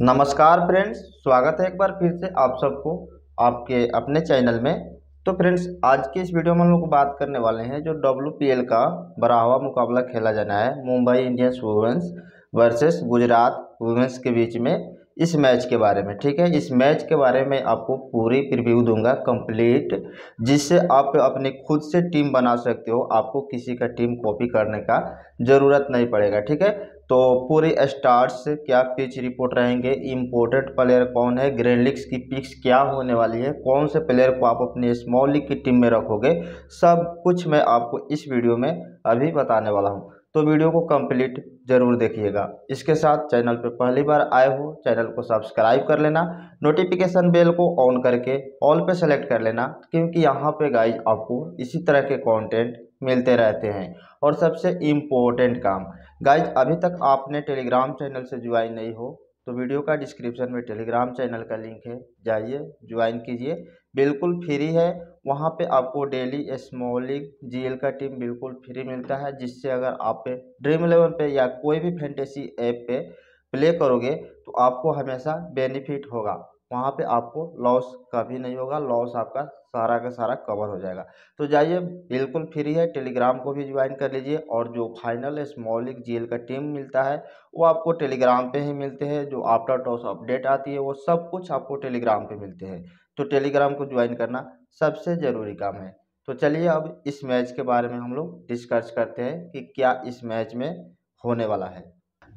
नमस्कार फ्रेंड्स, स्वागत है एक बार फिर से आप सबको आपके अपने चैनल में। तो फ्रेंड्स, आज के इस वीडियो में हम लोग बात करने वाले हैं जो WPL का बढ़ावा मुकाबला खेला जाना है Mumbai Indians women's versus Gujarat women's के बीच में, इस मैच के बारे में। ठीक है, इस मैच के बारे में आपको पूरी प्रीव्यू दूंगा कंप्लीट, जिससे आप अपने खुद से टीम बना सकते हो, आपको किसी का टीम कॉपी करने का ज़रूरत नहीं पड़ेगा। ठीक है, तो पूरी स्टार्स, क्या पिच रिपोर्ट रहेंगे, इम्पोर्टेंट प्लेयर कौन है, ग्रैंड लीग्स की पिक्स क्या होने वाली है, कौन से प्लेयर को आप अपने स्मॉल लीग की टीम में रखोगे, सब कुछ मैं आपको इस वीडियो में अभी बताने वाला हूँ। तो वीडियो को कंप्लीट जरूर देखिएगा। इसके साथ चैनल पर पहली बार आए हो, चैनल को सब्सक्राइब कर लेना, नोटिफिकेशन बेल को ऑन करके ऑल पे सेलेक्ट कर लेना, क्योंकि यहाँ पे गाइस आपको इसी तरह के कंटेंट मिलते रहते हैं। और सबसे इम्पोर्टेंट काम गाइस, अभी तक आपने टेलीग्राम चैनल से ज्वाइन नहीं हो तो वीडियो का डिस्क्रिप्शन में टेलीग्राम चैनल का लिंक है, जाइए ज्वाइन कीजिए, बिल्कुल फ्री है। वहाँ पे आपको डेली स्मॉल लीग जीएल का टीम बिल्कुल फ्री मिलता है, जिससे अगर आप Dream11 पे या कोई भी फैंटेसी ऐप पे प्ले करोगे तो आपको हमेशा बेनिफिट होगा। वहाँ पे आपको लॉस कभी नहीं होगा, लॉस आपका सारा का सारा कवर हो जाएगा। तो जाइए, बिल्कुल फ्री है, टेलीग्राम को भी ज्वाइन कर लीजिए। और जो फाइनल स्मॉल लीग जीएल का टीम मिलता है वो आपको टेलीग्राम पे ही मिलते हैं, जो आफ्टर टॉस अपडेट आती है वो सब कुछ आपको टेलीग्राम पे मिलते हैं। तो टेलीग्राम को ज्वाइन करना सबसे ज़रूरी काम है। तो चलिए, अब इस मैच के बारे में हम लोग डिस्कस करते हैं कि क्या इस मैच में होने वाला है।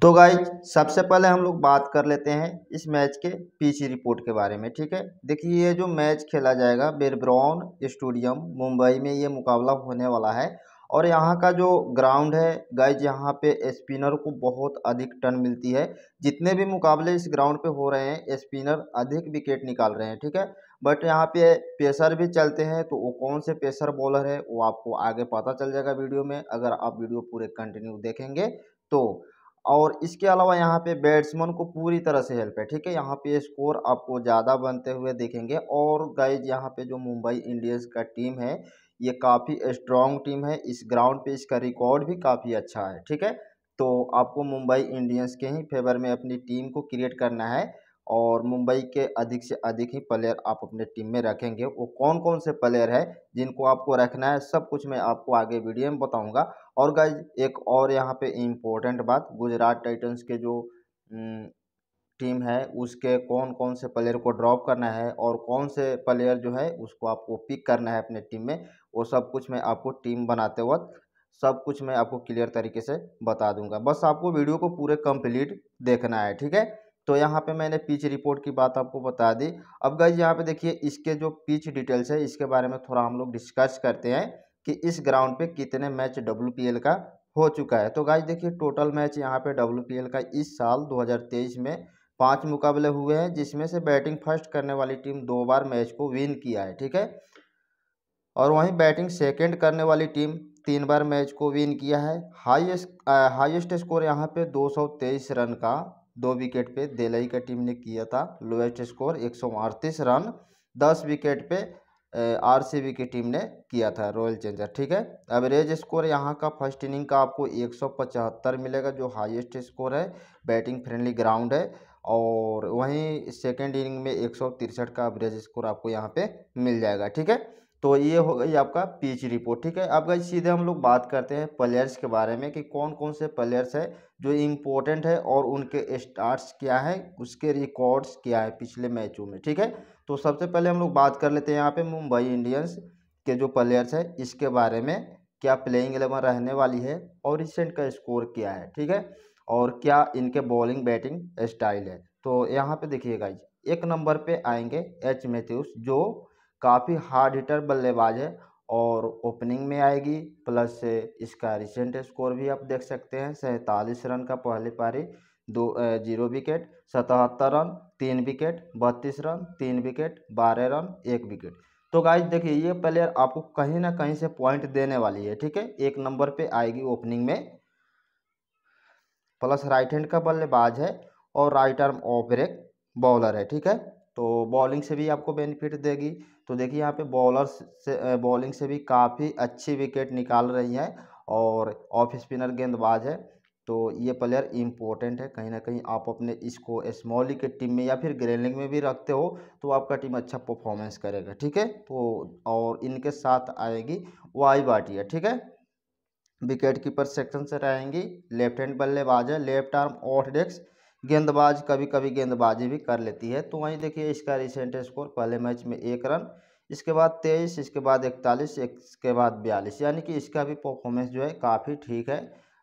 तो गाइज, सबसे पहले हम लोग बात कर लेते हैं इस मैच के पिच रिपोर्ट के बारे में। ठीक है, देखिए, ये जो मैच खेला जाएगा ब्रैबोर्न स्टेडियम मुंबई में ये मुकाबला होने वाला है। और यहाँ का जो ग्राउंड है गाइज, यहाँ पे स्पिनर को बहुत अधिक टर्न मिलती है। जितने भी मुकाबले इस ग्राउंड पे हो रहे हैं स्पिनर अधिक विकेट निकाल रहे हैं। ठीक है, बट यहाँ पे पेसर भी चलते हैं, तो वो कौन से पेसर बॉलर है वो आपको आगे पता चल जाएगा वीडियो में, अगर आप वीडियो पूरे कंटिन्यू देखेंगे तो। और इसके अलावा यहाँ पे बैट्समैन को पूरी तरह से हेल्प है। ठीक है, यहाँ पे स्कोर आपको ज़्यादा बनते हुए देखेंगे। और गाइज, यहाँ पे जो मुंबई इंडियंस का टीम है ये काफ़ी स्ट्रॉन्ग टीम है, इस ग्राउंड पे इसका रिकॉर्ड भी काफ़ी अच्छा है। ठीक है, तो आपको मुंबई इंडियंस के ही फेवर में अपनी टीम को क्रिएट करना है और मुंबई के अधिक से अधिक ही प्लेयर आप अपने टीम में रखेंगे। वो कौन कौन से प्लेयर है जिनको आपको रखना है सब कुछ मैं आपको आगे वीडियो में बताऊंगा। और गाइज, एक और यहाँ पे इम्पोर्टेंट बात, गुजरात टाइटंस के जो टीम है उसके कौन कौन से प्लेयर को ड्रॉप करना है और कौन से प्लेयर जो है उसको आपको पिक करना है अपने टीम में, वो सब कुछ मैं आपको टीम बनाते वक्त सब कुछ मैं आपको क्लियर तरीके से बता दूँगा। बस आपको वीडियो को पूरे कंप्लीट देखना है। ठीक है, तो यहाँ पे मैंने पिच रिपोर्ट की बात आपको बता दी। अब गाइज, यहाँ पे देखिए इसके जो पिच डिटेल्स है इसके बारे में थोड़ा हम लोग डिस्कस करते हैं कि इस ग्राउंड पे कितने मैच WPL का हो चुका है। तो गाइज देखिए, टोटल मैच यहाँ पे WPL का इस साल 2023 में 5 मुकाबले हुए हैं, जिसमें से बैटिंग फर्स्ट करने वाली टीम 2 बार मैच को विन किया है। ठीक है, और वहीं बैटिंग सेकेंड करने वाली टीम 3 बार मैच को विन किया है। हाईएस्ट स्कोर यहाँ पे 223 रन का 2 विकेट पे दिल्ली का टीम ने किया था। लोएस्ट स्कोर 138 रन 10 विकेट पे आरसीबी की टीम ने किया था, रॉयल चैलेंजर। ठीक है, एवरेज स्कोर यहाँ का फर्स्ट इनिंग का आपको 175 मिलेगा, जो हाईएस्ट स्कोर है, बैटिंग फ्रेंडली ग्राउंड है। और वहीं सेकेंड इनिंग में 163 का एवरेज स्कोर आपको यहाँ पे मिल जाएगा। ठीक है, तो ये हो गई आपका पिच रिपोर्ट। ठीक है, अब गाइस सीधे हम लोग बात करते हैं प्लेयर्स के बारे में कि कौन कौन से प्लेयर्स हैं जो इम्पोर्टेंट है और उनके स्टार्ट्स क्या है, उसके रिकॉर्ड्स क्या है पिछले मैचों में। ठीक है, तो सबसे पहले हम लोग बात कर लेते हैं यहाँ पे मुंबई इंडियंस के जो प्लेयर्स हैं इसके बारे में, क्या प्लेइंग 11 रहने वाली है और रिसेंट का स्कोर क्या है। ठीक है, और क्या इनके बॉलिंग बैटिंग स्टाइल है। तो यहाँ पर देखिए गाइस, एक नंबर पर आएंगे H मैथ्यूज, जो काफ़ी हार्ड हिटर बल्लेबाज है और ओपनिंग में आएगी। प्लस इसका रिसेंट स्कोर भी आप देख सकते हैं, 47 रन का पहली पारी 2-0 wicket, 77 run 3 wicket, 32 run 3 wicket, 12 run 1 wicket. तो गाइज देखिए, ये प्लेयर आपको कहीं ना कहीं से पॉइंट देने वाली है। ठीक है, एक नंबर पे आएगी ओपनिंग में। प्लस राइट हैंड का बल्लेबाज है और right arm off break bowler है। ठीक है, तो बॉलिंग से भी आपको बेनिफिट देगी। तो देखिए यहाँ पे बॉलिंग से भी काफ़ी अच्छी विकेट निकाल रही है। और ऑफ स्पिनर गेंदबाज है, तो ये प्लेयर इम्पोर्टेंट है। कहीं ना कहीं आप अपने इसको स्मॉल लीग के टीम में या फिर ग्रैंड लीग में भी रखते हो तो आपका टीम अच्छा परफॉर्मेंस करेगा, ठीक है। तो और इनके साथ आएगी वाई बाटिया, ठीक है। विकेट कीपर सेक्शन से रहेंगी, लेफ्ट हैंड बल्लेबाज है, लेफ्ट आर्म ऑर्थोडॉक्स, गेंदबाज, कभी कभी गेंदबाजी भी कर लेती है। तो वहीं देखिए इसका रिसेंट स्कोर, पहले मैच में 1 रन, इसके बाद 23, इसके बाद 41, इसके बाद 42, यानी कि इसका भी परफॉर्मेंस जो है काफ़ी ठीक है,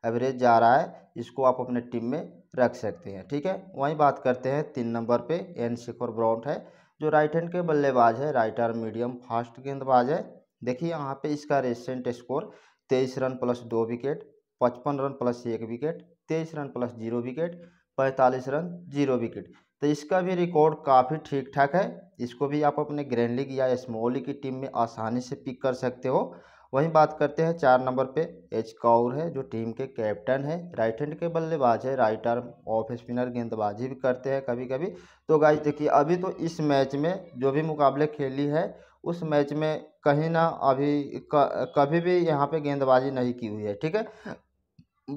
एवरेज जा रहा है, इसको आप अपने टीम में रख सकते हैं, ठीक है। वहीं बात करते हैं 3 नंबर पे, एन शेखावत है, जो राइट हैंड के बल्लेबाज है, राइट आर्म मीडियम फास्ट गेंदबाज है। देखिए यहाँ पे इसका recent score 23 run plus 2 wicket, 55 run plus 1 wicket, 23 run plus 0 wicket, 45 run 0 wicket. तो इसका भी रिकॉर्ड काफ़ी ठीक ठाक है, इसको भी आप अपने ग्रैंड लीग या स्मॉल लीग की टीम में आसानी से पिक कर सकते हो। वहीं बात करते हैं 4 नंबर पे, एच कौर है, जो टीम के कैप्टन है, राइट हैंड के बल्लेबाज है, राइट आर्म ऑफ स्पिनर, गेंदबाजी भी करते हैं कभी कभी। तो गाइस देखिए अभी तो इस मैच में जो भी मुकाबले खेली है उस मैच में कहीं ना अभी कभी भी यहाँ पर गेंदबाजी नहीं की हुई है, ठीक है।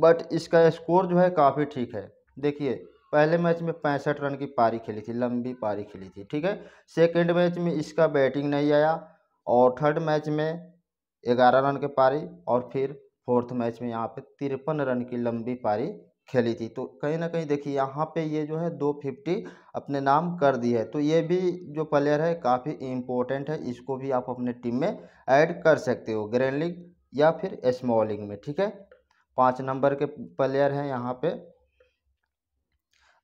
बट इसका स्कोर जो है काफ़ी ठीक है। देखिए पहले मैच में 65 रन की पारी खेली थी, लंबी पारी खेली थी, ठीक है। सेकेंड मैच में इसका बैटिंग नहीं आया, और थर्ड मैच में 11 रन की पारी, और फिर फोर्थ मैच में यहाँ पे 53 रन की लंबी पारी खेली थी। तो कहीं ना कहीं देखिए यहाँ पे ये जो है 250 अपने नाम कर दी है। तो ये भी जो प्लेयर है काफ़ी इम्पोर्टेंट है, इसको भी आप अपने टीम में ऐड कर सकते हो, ग्रैंड लीग या फिर स्मॉल लीग में, ठीक है। 5 नंबर के प्लेयर हैं यहाँ पे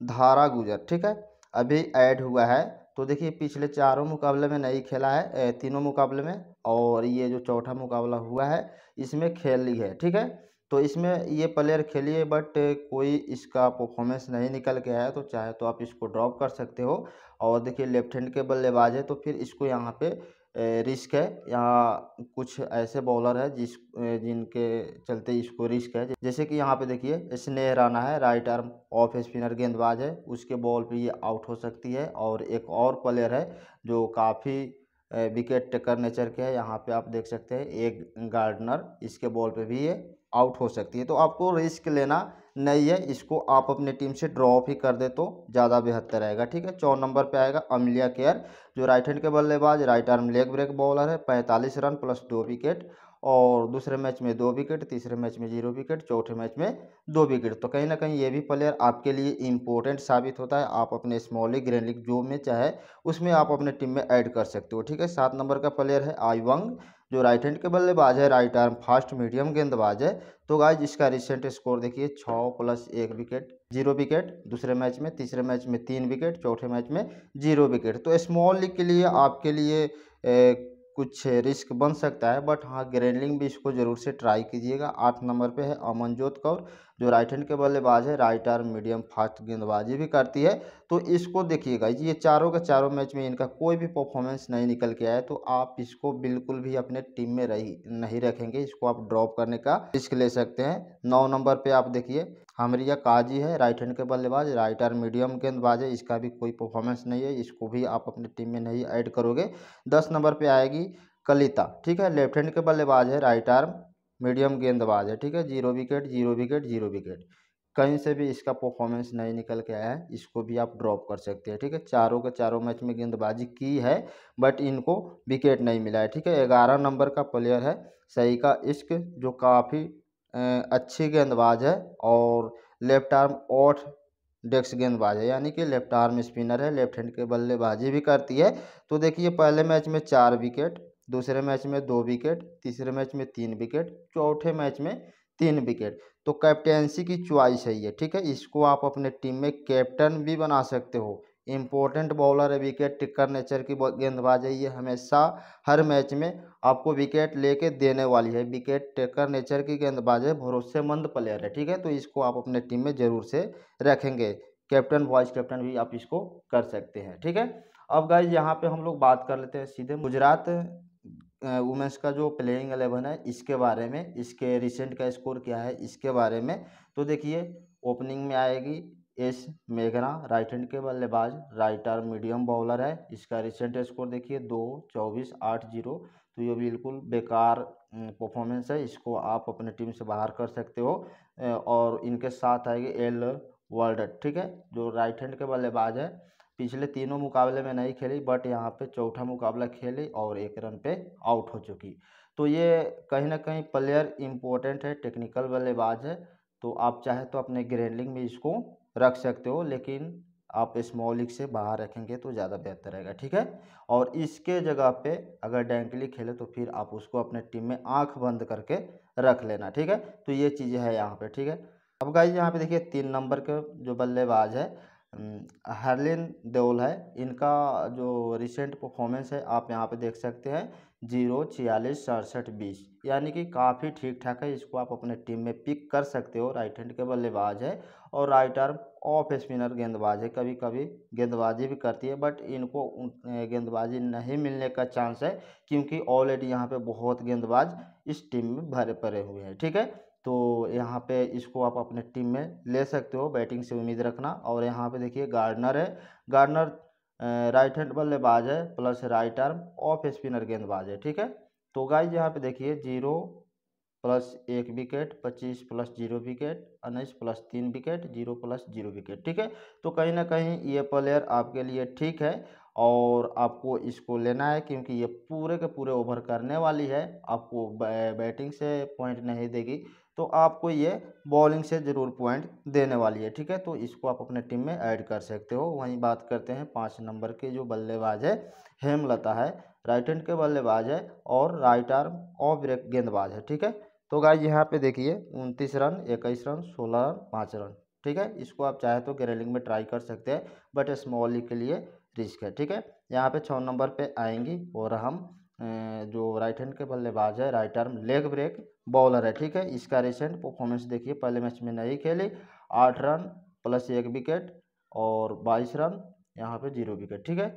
धारा गुजर, ठीक है, अभी ऐड हुआ है। तो देखिए पिछले 4 मुकाबले में नहीं खेला है, 3 मुकाबले में, और ये जो 4था मुकाबला हुआ है इसमें खेली है, ठीक है। तो इसमें ये प्लेयर खेली है बट कोई इसका परफॉर्मेंस नहीं निकल के आया, तो चाहे तो आप इसको ड्रॉप कर सकते हो। और देखिए लेफ्ट हैंड के बल्लेबाज है, तो फिर इसको यहाँ पे रिस्क है, यहाँ कुछ ऐसे बॉलर है जिनके चलते इसको रिस्क है। जैसे कि यहाँ पे देखिए स्नेहा राणा है, राइट आर्म ऑफ स्पिनर गेंदबाज है, उसके बॉल पे ये आउट हो सकती है। और एक और प्लेयर है जो काफ़ी विकेट टेकर नेचर के है, यहाँ पे आप देख सकते हैं एक गार्डनर, इसके बॉल पे भी ये आउट हो सकती है। तो आपको रिस्क लेना नहीं है, इसको आप अपने टीम से ड्रॉप ही कर दे तो ज़्यादा बेहतर रहेगा, ठीक है। 4 नंबर पे आएगा अमेलिया केर, जो राइट हैंड के बल्लेबाज, right arm leg break bowler है, 45 रन प्लस 2 विकेट, और दूसरे मैच में 2 विकेट, तीसरे मैच में 0 विकेट, चौथे मैच में 2 विकेट। तो कहीं ना कहीं ये भी प्लेयर आपके लिए इम्पोर्टेंट साबित होता है, आप अपने स्मॉल लीग ग्रैंड लीग जो में चाहे उसमें आप अपने टीम में ऐड कर सकते हो, ठीक है। 7 नंबर का प्लेयर है आइवंग, जो राइट हैंड के बल्लेबाज है, राइट आर्म फास्ट मीडियम गेंदबाज है। तो गाइज इसका रिसेंट स्कोर देखिए 6 प्लस 1 विकेट, 0 विकेट, दूसरे मैच में, तीसरे मैच में 3 विकेट, चौथे मैच में 0 विकेट। तो स्मॉल लीग के लिए आपके लिए कुछ रिस्क बन सकता है, बट हाँ ग्रैंड लीग भी इसको जरूर से ट्राई कीजिएगा। 8 नंबर पे है अमनजोत कौर, जो राइट हैंड के बल्लेबाज है, राइट आर्म मीडियम फास्ट गेंदबाजी भी करती है। तो इसको देखिएगा, ये चारों के चारों मैच में इनका कोई भी परफॉर्मेंस नहीं निकल के आया, तो आप इसको बिल्कुल भी अपने टीम में नहीं रखेंगे, इसको आप ड्रॉप करने का रिस्क ले सकते हैं। 9 नंबर पे आप देखिए हमरिया काजी है, राइट हैंड के बल्लेबाज, राइट आर्म मीडियम गेंदबाज है, इसका भी कोई परफॉर्मेंस नहीं है, इसको भी आप अपने टीम में नहीं ऐड करोगे। 10 नंबर पे आएगी कलिता, ठीक है, लेफ्ट हैंड के बल्लेबाज है, राइट आर्म मीडियम गेंदबाज है, ठीक है, 0 विकेट 0 विकेट 0 विकेट, कहीं से भी इसका परफॉर्मेंस नहीं निकल के आया है, इसको भी आप ड्रॉप कर सकते हैं, ठीक है। चारों के चारों मैच में गेंदबाजी की है बट इनको विकेट नहीं मिला है, ठीक है। 11 नंबर का प्लेयर है सईका इश्क, जो काफ़ी अच्छी गेंदबाज है, और लेफ्ट आर्म ऑफ डेस्क गेंदबाज है, यानी कि लेफ्ट आर्म स्पिनर है, लेफ्ट हैंड के बल्लेबाजी भी करती है। तो देखिए पहले मैच में 4 विकेट, दूसरे मैच में 2 विकेट, तीसरे मैच में 3 विकेट, चौथे मैच में 3 विकेट। तो कैप्टेंसी की च्वाइस है ये, ठीक है, इसको आप अपने टीम में कैप्टन भी बना सकते हो। इम्पोर्टेंट बॉलर है, विकेट टेकर नेचर की गेंदबाज है, ये हमेशा हर मैच में आपको विकेट लेके देने वाली है, विकेट टेकर नेचर की गेंदबाज है, भरोसेमंद प्लेयर है, ठीक है। तो इसको आप अपने टीम में जरूर से रखेंगे, कैप्टन वाइस कैप्टन भी आप इसको कर सकते हैं, ठीक है। अब गाइज यहाँ पे हम लोग बात कर लेते हैं सीधे गुजरात वुमेंस का जो प्लेइंग 11 है इसके बारे में, इसके रिसेंट का स्कोर क्या है इसके बारे में। तो देखिए ओपनिंग में आएगी एस मेघना, राइट हैंड के बल्लेबाज, राइट आर्म मीडियम बॉलर है, इसका रिसेंट स्कोर देखिए 2 24 8 0। तो ये बिल्कुल बेकार परफॉर्मेंस है, इसको आप अपने टीम से बाहर कर सकते हो। और इनके साथ आएगी एल वार्डर, ठीक है, जो राइट हैंड के बल्लेबाज है, पिछले तीनों मुकाबले में नहीं खेली बट यहाँ पे चौथा मुकाबला खेली और 1 रन पे आउट हो चुकी। तो ये कहीं ना कहीं प्लेयर इम्पोर्टेंट है, टेक्निकल बल्लेबाज है, तो आप चाहे तो अपने ग्रेडलिंग में इसको रख सकते हो, लेकिन आप स्मॉल लीग से बाहर रखेंगे तो ज़्यादा बेहतर रहेगा, ठीक है। और इसके जगह पे अगर डैंकली खेले तो फिर आप उसको अपने टीम में आंख बंद करके रख लेना, ठीक है। तो ये चीज़ें है यहाँ पे, ठीक है। अब गाइस यहाँ पे देखिए 3 नंबर के जो बल्लेबाज है हरलीन देओल है, इनका जो रिसेंट परफॉर्मेंस है आप यहाँ पे देख सकते हैं 0, 46, 67, 20, यानी कि काफ़ी ठीक ठाक है, इसको आप अपने टीम में पिक कर सकते हो। राइट हैंड के बल्लेबाज है और राइट आर्म ऑफ स्पिनर गेंदबाज है, कभी कभी गेंदबाजी भी करती है बट इनको गेंदबाजी नहीं मिलने का चांस है क्योंकि ऑलरेडी यहाँ पे बहुत गेंदबाज इस टीम में भरे पड़े हुए हैं, ठीक है। तो यहाँ पे इसको आप अपने टीम में ले सकते हो, बैटिंग से उम्मीद रखना। और यहाँ पे देखिए गार्डनर है, गार्डनर राइट हैंड बल्लेबाज है plus right arm off spinner गेंदबाज है, ठीक है। तो गाइस यहाँ पे देखिए 0 + 1 विकेट, 25 + 0 विकेट, 19 + 3 विकेट, 0 + 0 विकेट, ठीक है। तो कहीं ना कहीं ये प्लेयर आपके लिए ठीक है और आपको इसको लेना है क्योंकि ये पूरे के पूरे ओवर करने वाली है, आपको बैटिंग से पॉइंट नहीं देगी तो आपको ये बॉलिंग से ज़रूर पॉइंट देने वाली है, ठीक है। तो इसको आप अपने टीम में ऐड कर सकते हो। वहीं बात करते हैं 5 नंबर के जो बल्लेबाज है हेमलता है, राइट हैंड के बल्लेबाज है और राइट आर्म ऑफ ब्रेक गेंदबाज है, ठीक है। तो गाइस यहाँ पे देखिए 29 रन, 21 रन, 16 रन, 5 रन, ठीक है। इसको आप चाहे तो ग्रेलिंग में ट्राई कर सकते हैं बट स्मॉल लीग के लिए रिस्क है, ठीक है। यहाँ पे 6 नंबर पे आएंगी और हम जो राइट हैंड के बल्लेबाज है right arm leg break bowler है, ठीक है। इसका रिसेंट परफॉर्मेंस देखिए, पहले मैच में नहीं खेली, 8 रन + 1 विकेट और 22 रन, यहाँ पे 0 विकेट, ठीक है।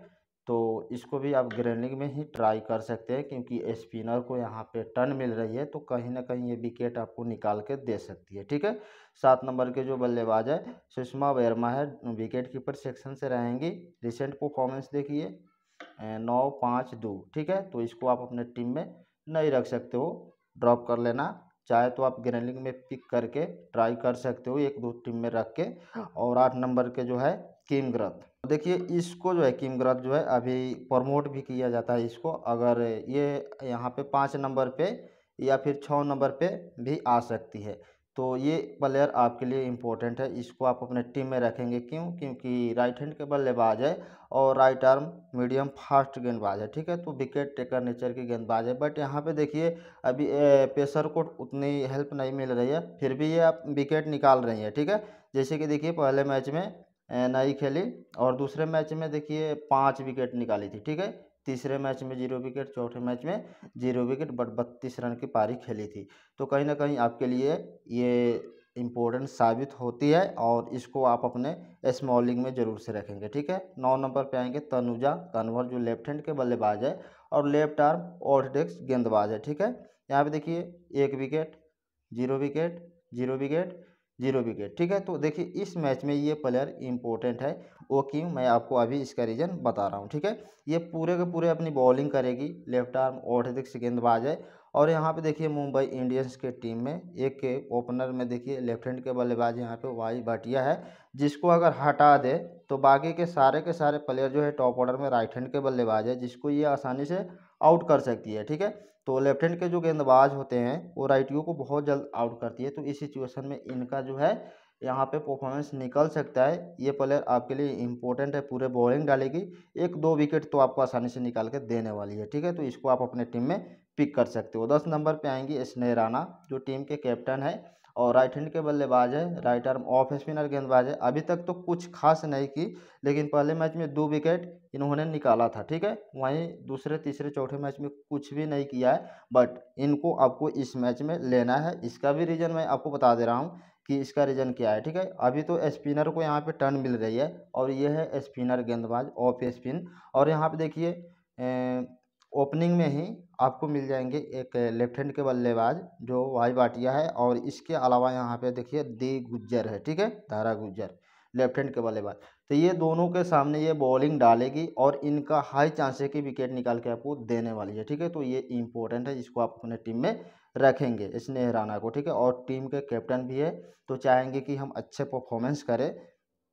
तो इसको भी आप ग्रेलिंग में ही ट्राई कर सकते हैं क्योंकि स्पिनर को यहाँ पे टर्न मिल रही है तो कहीं ना कहीं ये विकेट आपको निकाल के दे सकती है, ठीक है। 7 नंबर के जो बल्लेबाज है सुषमा वर्मा है, विकेट कीपर सेक्शन से रहेंगी, रिसेंट परफॉर्मेंस देखिए 9, 5, 2, ठीक है। तो इसको आप अपने टीम में नहीं रख सकते हो, ड्रॉप कर लेना, चाहे तो आप ग्रेलिंग में पिक करके ट्राई कर सकते हो 1-2 टीम में रख के। और 8 नंबर के जो है किम गर्थ, देखिए इसको जो है किम गर्थ जो है अभी प्रमोट भी किया जाता है इसको, अगर ये यहाँ पे 5 नंबर पे या फिर 6 नंबर पे भी आ सकती है। तो ये प्लेयर आपके लिए इम्पोर्टेंट है, इसको आप अपने टीम में रखेंगे क्यों, क्योंकि राइट हैंड के बल्लेबाज है और राइट आर्म मीडियम फास्ट गेंदबाज है, ठीक है। तो विकेट टेकर नेचर की गेंदबाज है बट यहाँ पे देखिए अभी पेसर को उतनी हेल्प नहीं मिल रही है, फिर भी ये आप विकेट निकाल रही है, ठीक है। जैसे कि देखिए पहले मैच में नहीं खेली और दूसरे मैच में देखिए 5 विकेट निकाली थी, ठीक है। तीसरे मैच में 0 विकेट, चौथे मैच में 0 विकेट बट 32 रन की पारी खेली थी। तो कहीं ना कहीं आपके लिए ये इम्पोर्टेंट साबित होती है और इसको आप अपने स्मॉल लीग में ज़रूर से रखेंगे, ठीक है। 9 नंबर पे आएंगे तनुजा तनवर, जो लेफ्ट हैंड के बल्लेबाज है और लेफ्ट आर्म ऑर्थोडॉक्स गेंदबाज है, ठीक है। यहाँ पे देखिए 1 विकेट, 0 विकेट, 0 विकेट, 0 विकेट, ठीक है। तो देखिए इस मैच में ये प्लेयर इम्पोर्टेंट है, वो क्यों मैं आपको अभी इसका रीज़न बता रहा हूँ, ठीक है। ये पूरे के पूरे अपनी बॉलिंग करेगी, लेफ्ट आर्म ऑर्थोडॉक्स गेंदबाज है। और यहाँ पे देखिए मुंबई इंडियंस के टीम में एक ओपनर में देखिए लेफ्ट हैंड के बल्लेबाज यहाँ पे वाई बाटिया है, जिसको अगर हटा दे तो बाकी के सारे प्लेयर जो है टॉप ऑर्डर में राइट हैंड के बल्लेबाज है, जिसको ये आसानी से आउट कर सकती है, ठीक है। तो लेफ्ट हैंड के जो गेंदबाज होते हैं वो राइटियों को बहुत जल्द आउट करती है, तो इस सिचुएशन में इनका जो है यहाँ पे परफॉर्मेंस निकल सकता है। ये प्लेयर आपके लिए इम्पोर्टेंट है, पूरे बॉलिंग डालेगी, 1-2 विकेट तो आपको आसानी से निकाल के देने वाली है, ठीक है। तो इसको आप अपने टीम में पिक कर सकते हो। 10 नंबर पे आएंगी स्नेहा राणा, जो टीम के कैप्टन है और राइट हैंड के बल्लेबाज है, राइट आर्म ऑफ स्पिनर गेंदबाज है। अभी तक तो कुछ खास नहीं की, लेकिन पहले मैच में 2 विकेट इन्होंने निकाला था, ठीक है। वहीं दूसरे तीसरे चौथे मैच में कुछ भी नहीं किया है बट इनको आपको इस मैच में लेना है। इसका भी रीज़न मैं आपको बता दे रहा हूँ कि इसका रीज़न क्या है, ठीक है। अभी तो स्पिनर को यहाँ पे टर्न मिल रही है और ये है स्पिनर गेंदबाज ऑफ स्पिन। और यहाँ पे देखिए ओपनिंग में ही आपको मिल जाएंगे एक लेफ्ट हैंड के बल्लेबाज जो वाई बाटिया है, और इसके अलावा यहाँ पे देखिए दी गुज्जर है, ठीक है, धारा गुज्जर लेफ्ट हैंड के बल्लेबाज। तो ये दोनों के सामने ये बॉलिंग डालेगी और इनका हाई चांस है कि विकेट निकाल के आपको देने वाली है। ठीक है, तो ये इंपॉर्टेंट है, जिसको आप अपने टीम में रखेंगे स्नेहा राणा को। ठीक है, और टीम के कैप्टन भी है तो चाहेंगे कि हम अच्छे परफॉर्मेंस करें,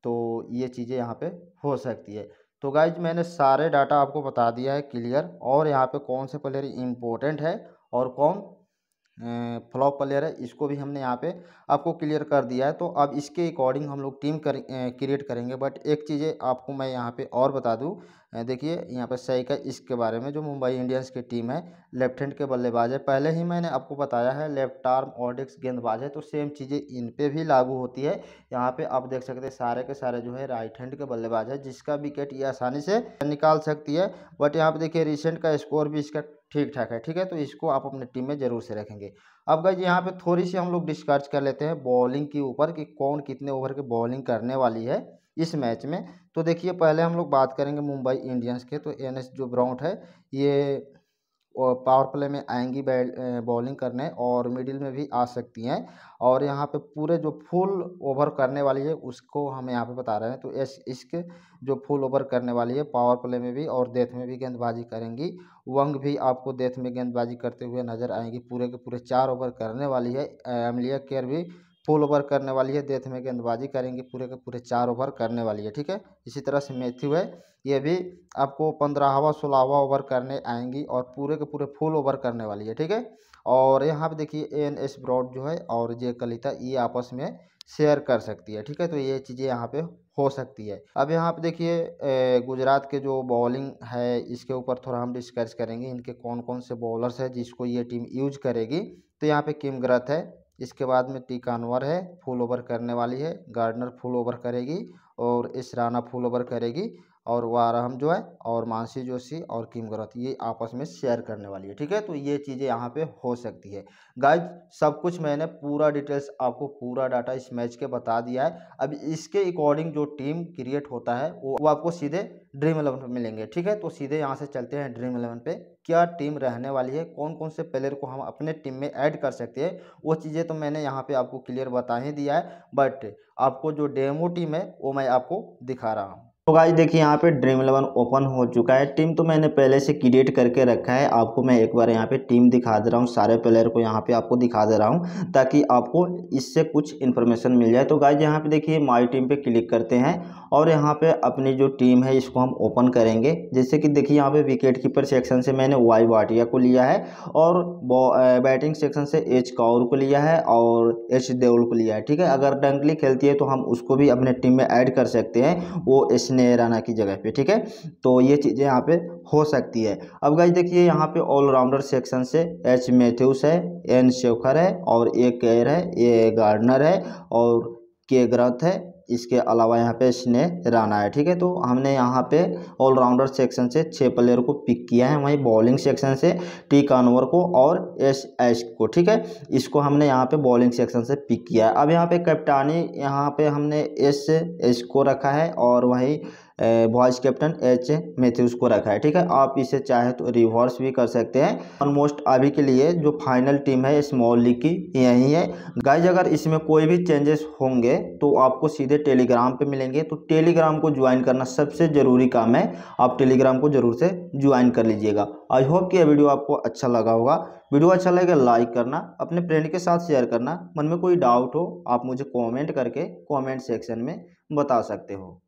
तो ये चीज़ें यहाँ पे हो सकती है। तो गाइज मैंने सारे डाटा आपको बता दिया है क्लियर, और यहाँ पे कौन से प्लेयर इम्पोर्टेंट है और कौन फ्लॉप प्लेयर है इसको भी हमने यहाँ पे आपको क्लियर कर दिया है। तो अब इसके अकॉर्डिंग हम लोग टीम क्रिएट करेंगे। बट एक चीज़ें आपको मैं यहाँ पे और बता दूँ, देखिए यहाँ पे साइका इसके बारे में, जो मुंबई इंडियंस की टीम है, लेफ्ट हैंड के बल्लेबाज है, पहले ही मैंने आपको बताया है लेफ्ट आर्म ऑर्डिक्स गेंदबाज है, तो सेम चीज़ें इन पे भी लागू होती है। यहाँ पे आप देख सकते हैं सारे के सारे जो है राइट हैंड के बल्लेबाज है, जिसका विकेट ये आसानी से निकाल सकती है। बट यहाँ पे देखिए रिसेंट का स्कोर भी इसका ठीक ठाक है। ठीक है, तो इसको आप अपने टीम में जरूर से रखेंगे। अब गाइस यहाँ पे थोड़ी सी हम लोग डिस्कस कर लेते हैं बॉलिंग के ऊपर कि कौन कितने ओवर की बॉलिंग करने वाली है इस मैच में। तो देखिए पहले हम लोग बात करेंगे मुंबई इंडियंस के, तो एनएस जो ब्राउन है ये पावर प्ले में आएंगी बॉलिंग करने और मिडिल में भी आ सकती हैं, और यहाँ पे पूरे जो फुल ओवर करने वाली है उसको हम यहाँ पे बता रहे हैं। तो इसके जो फुल ओवर करने वाली है पावर प्ले में भी और डेथ में भी गेंदबाजी करेंगी। वंग भी आपको डेथ में गेंदबाजी करते हुए नजर आएंगी, पूरे के पूरे 4 ओवर करने वाली है। एमिलिया केर भी फुल ओवर करने वाली है, डेथ में गेंदबाजी करेंगे, पूरे के पूरे 4 ओवर करने वाली है। ठीक है, इसी तरह से मैथ्यू है, ये भी आपको 15वां 16वां ओवर करने आएंगी और पूरे के पूरे फुल ओवर करने वाली है। ठीक है, और यहाँ पे देखिए एन एस ब्रॉड जो है और जे कलिता ये आपस में शेयर कर सकती है। ठीक है, तो ये चीज़ें यहाँ पे हो सकती है। अब यहाँ पे देखिए गुजरात के जो बॉलिंग है इसके ऊपर थोड़ा हम डिस्कस करेंगे, इनके कौन कौन से बॉलर्स हैं जिसको ये टीम यूज करेगी। तो यहाँ पे किम गर्थ है, इसके बाद में टी कानवर है, फुल ओवर करने वाली है, गार्डनर फुल ओवर करेगी और एस राणा फुल ओवर करेगी, और वारहम जो है और मानसी जोशी और किम गर्थ ये आपस में शेयर करने वाली है। ठीक है, तो ये चीज़ें यहाँ पे हो सकती है। गाइज सब कुछ मैंने पूरा डिटेल्स आपको पूरा डाटा इस मैच के बता दिया है। अब इसके अकॉर्डिंग जो टीम क्रिएट होता है वो आपको सीधे ड्रीम11 पे मिलेंगे। ठीक है, तो सीधे यहाँ से चलते हैं ड्रीम11 पे, क्या टीम रहने वाली है, कौन कौन से प्लेयर को हम अपने टीम में ऐड कर सकते हैं, वो चीज़ें तो मैंने यहाँ पे आपको क्लियर बता ही दिया है। बट आपको जो डेमो टीम है वो मैं आपको दिखा रहा हूँ। तो गाइस देखिए यहाँ पे ड्रीम11 ओपन हो चुका है, टीम तो मैंने पहले से क्रिएट करके रखा है। आपको मैं एक बार यहाँ पे टीम दिखा दे रहा हूँ, सारे प्लेयर को यहाँ पे आपको दिखा दे रहा हूँ ताकि आपको इससे कुछ इन्फॉर्मेशन मिल जाए। तो गाइस यहाँ पे देखिए माय टीम पे क्लिक करते हैं और यहाँ पे अपनी जो टीम है इसको हम ओपन करेंगे। जैसे कि देखिए यहाँ पे विकेट कीपर सेक्शन से मैंने वाई बाटिया को लिया है और बैटिंग सेक्शन से एच कौर को लिया है और एच देओल को लिया है। ठीक है, अगर डंकली खेलती है तो हम उसको भी अपने टीम में ऐड कर सकते हैं, वो स्नेहा राणा की जगह पे। ठीक है, तो ये चीज़ें यहाँ पे हो सकती है। अब गाइस देखिए यहाँ पे ऑलराउंडर सेक्शन से एच मैथ्यूस है, एन शेखर है और ए केर है, ए गार्डनर है और के गर्थ है, इसके अलावा यहाँ पे स्नेहा राणा है। ठीक है, तो हमने यहाँ पे ऑलराउंडर सेक्शन से 6 प्लेयर को पिक किया है। वहीं बॉलिंग सेक्शन से टी कानवर को और एस एश को, ठीक है, इसको हमने यहाँ पे बॉलिंग सेक्शन से पिक किया है। अब यहाँ पे कप्तानी यहाँ पे हमने एस एश को रखा है और वहीं वाइस कैप्टन एच मैथ्यूज को रखा है। ठीक है, आप इसे चाहे तो रिवर्स भी कर सकते हैं। ऑलमोस्ट अभी के लिए जो फाइनल टीम है स्मॉल लीग की यही है। गाइज अगर इसमें कोई भी चेंजेस होंगे तो आपको सीधे टेलीग्राम पे मिलेंगे, तो टेलीग्राम को ज्वाइन करना सबसे ज़रूरी काम है, आप टेलीग्राम को जरूर से ज्वाइन कर लीजिएगा। आई होप कि यह वीडियो आपको अच्छा लगा होगा। वीडियो अच्छा लगेगा लाइक करना, अपने फ्रेंड के साथ शेयर करना। मन में कोई डाउट हो आप मुझे कॉमेंट करके कॉमेंट सेक्शन में बता सकते हो।